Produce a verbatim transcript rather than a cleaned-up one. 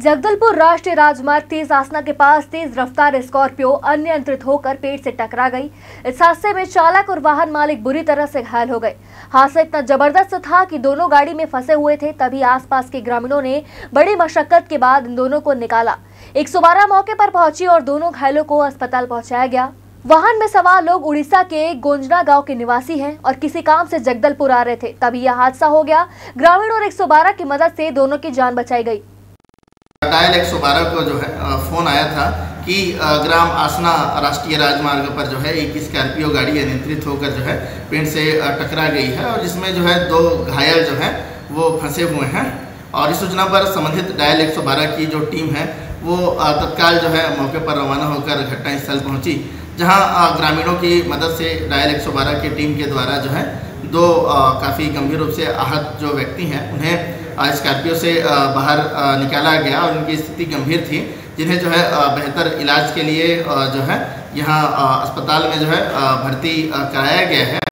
जगदलपुर राष्ट्रीय राजमार्ग तीस आसना के पास तेज रफ्तार स्कॉर्पियो अनियंत्रित होकर पेड़ से टकरा गई। इस हादसे में चालक और वाहन मालिक बुरी तरह से घायल हो गए। हादसा इतना जबरदस्त था कि दोनों गाड़ी में फंसे हुए थे, तभी आसपास के ग्रामीणों ने बड़ी मशक्कत के बाद इन दोनों को निकाला। एक सौ बारह मौके पर पहुंची और दोनों घायलों को अस्पताल पहुँचाया गया। वाहन में सवार लोग उड़ीसा के गंजना गांव के निवासी हैं और किसी काम से जगदलपुर आ रहे थे, तभी यह हादसा हो गया। ग्रामीण और एक सौ बारह की मदद से दोनों की जान बचाई गई। डायल एक सौ बारह को जो है फोन आया था कि ग्राम आसना राष्ट्रीय राजमार्ग पर जो है एक स्कॉर्पियो गाड़ी अनियंत्रित होकर जो है पेड़ से टकरा गई है और जिसमें जो है दो घायल जो है वो फंसे हुए हैं। और इस सूचना पर संबंधित डायल एक सौ बारह की जो टीम है वो तत्काल जो है मौके पर रवाना होकर घटनास्थल पहुंची, जहां ग्रामीणों की मदद से डायल एक सौ बारह की टीम के द्वारा जो है दो काफ़ी गंभीर रूप से आहत जो व्यक्ति हैं उन्हें स्कॉर्पियो से बाहर निकाला गया और उनकी स्थिति गंभीर थी, जिन्हें जो है बेहतर इलाज के लिए जो है यहाँ अस्पताल में जो है भर्ती कराया गया है।